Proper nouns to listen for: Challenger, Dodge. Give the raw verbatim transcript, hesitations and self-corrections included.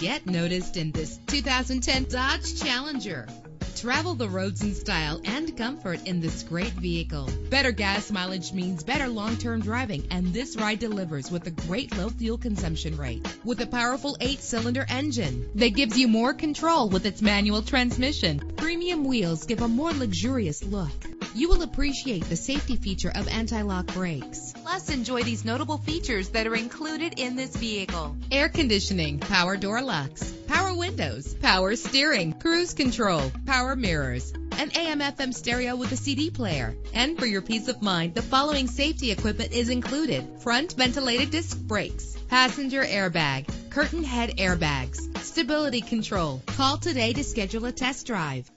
Get noticed in this two thousand ten Dodge Challenger. Travel the roads in style and comfort in this great vehicle. Better gas mileage means better long-term driving, and this ride delivers with a great low fuel consumption rate. With a powerful eight-cylinder engine that gives you more control with its manual transmission, premium wheels give a more luxurious look. You will appreciate the safety feature of anti-lock brakes. Plus, enjoy these notable features that are included in this vehicle: air conditioning, power door locks, power windows, power steering, cruise control, power mirrors, an A M F M stereo with a C D player. And for your peace of mind, the following safety equipment is included: front ventilated disc brakes, passenger airbag, curtain head airbags, stability control. Call today to schedule a test drive.